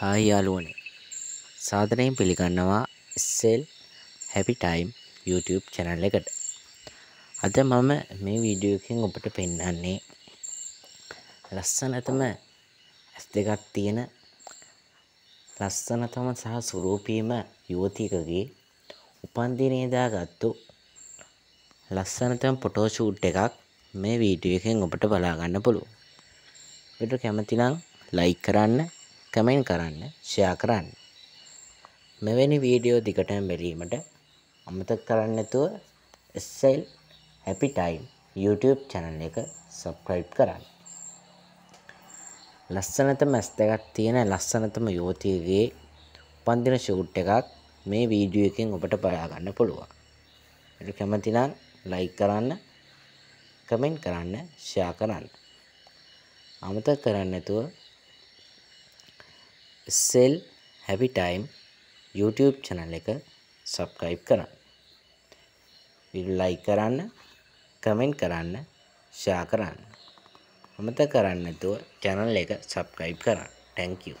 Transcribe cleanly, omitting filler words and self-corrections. हाय යාළුවනේ සාදරයෙන් පිළිගන්නවා SL happy time YouTube channel එකට. අද මම මේ වීඩියෝ එකෙන් ඔබට පෙන්වන්නේ ලස්සනතම S2ක් තියෙන ලස්සනතම සහ ස්වරූපීම යුවතියකගේ උපන්දිනේදා ගත්තු ලස්සනතම ෆොටෝ ෂූට් එකක් මේ වීඩියෝ එකෙන් ඔබට බලා ගන්න පුළුවන්. වීඩියෝ කැමති නම් like කරන්න, කමෙන්ට් කරන්න, ෂෙයා කරන්න. මෙවැනි වීඩියෝ දිගටම බැලීමට අමතක කරන්නේ නැතුව SL happy time YouTube channel එක subscribe කරන්න. ලස්සනතම S2ක් තියෙන ලස්සනතම යෝතියගේ උපන්දින ෂූට් එකක් මේ වීඩියෝ එකෙන් ඔබට බලා ගන්න පුළුවන්. ඒක කැමති නම් like කරන්න, කමෙන්ට් කරන්න, ෂෙයා කරන්න. අමතක කරන්නේ නැතුව SL happy time YouTube channel එක subscribe කරන්න. video like කරන්න, comment කරන්න, share කරන්න. අමතක කරන්නේ නැතුව channel එක subscribe කරන්න. Thank you.